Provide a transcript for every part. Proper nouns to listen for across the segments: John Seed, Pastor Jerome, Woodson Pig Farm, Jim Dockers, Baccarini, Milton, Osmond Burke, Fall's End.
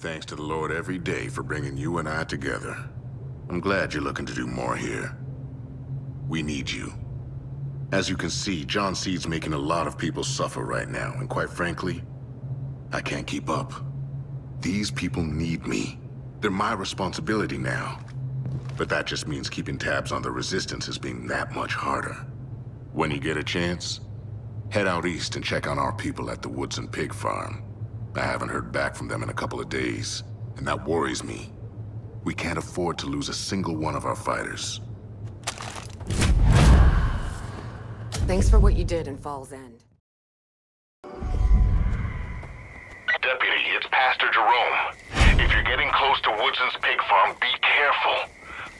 thanks to the Lord every day for bringing you and I together. I'm glad you're looking to do more here. We need you. As you can see, John Seed's making a lot of people suffer right now, and quite frankly, I can't keep up. These people need me. They're my responsibility now. But that just means keeping tabs on the resistance is being that much harder. When you get a chance, head out east and check on our people at the Woodson Pig Farm. I haven't heard back from them in a couple of days, and that worries me. We can't afford to lose a single one of our fighters. Thanks for what you did in Fall's End. Deputy, it's Pastor Jerome. If you're getting close to Woodson's Pig Farm, be careful.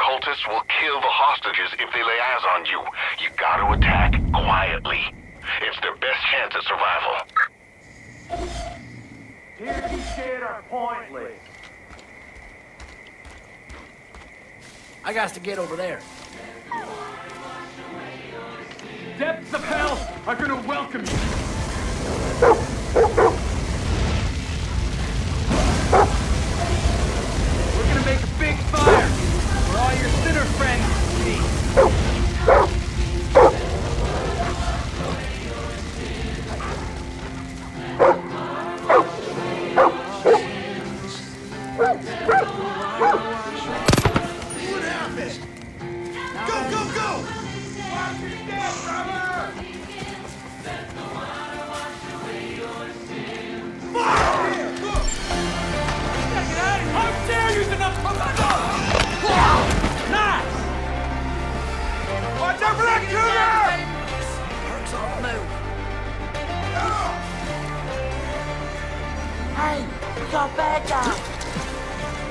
Cultists will kill the hostages if they lay eyes on you. You gotta attack quietly. It's their best chance at survival. Dirty shit are pointless. I got to get over there. Depths of hell are gonna welcome you.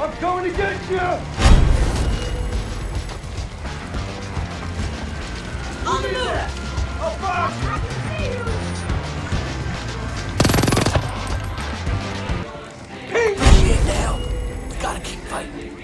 I'm going to get you! On the move! Oh, fuck! I can see you! Hey! Shit, now! We gotta keep fighting.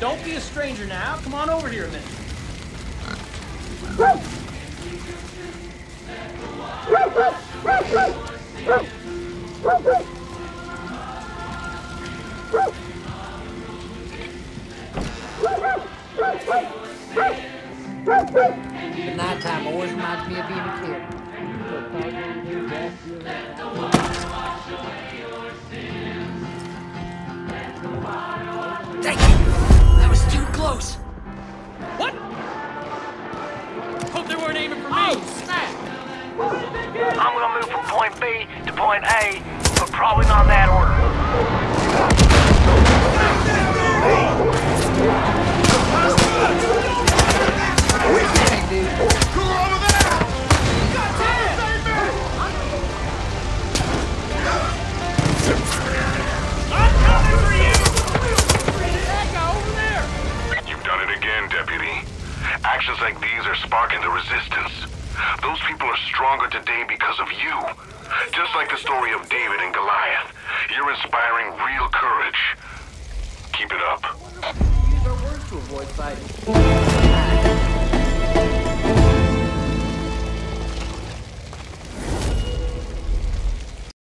Don't be a stranger now. Come on over here a minute. The night time always reminds me of being a kid. Let the water wash away your sins. Let the water wash away your sins. Close. What? Hope they weren't aiming for me. Oh, snap. I'm gonna move from point B to point A, but probably not in that order. Hey, dude. Actions like these are sparking the resistance. Those people are stronger today because of you. Just like the story of David and Goliath, you're inspiring real courage. Keep it up. Use our words to avoid fighting.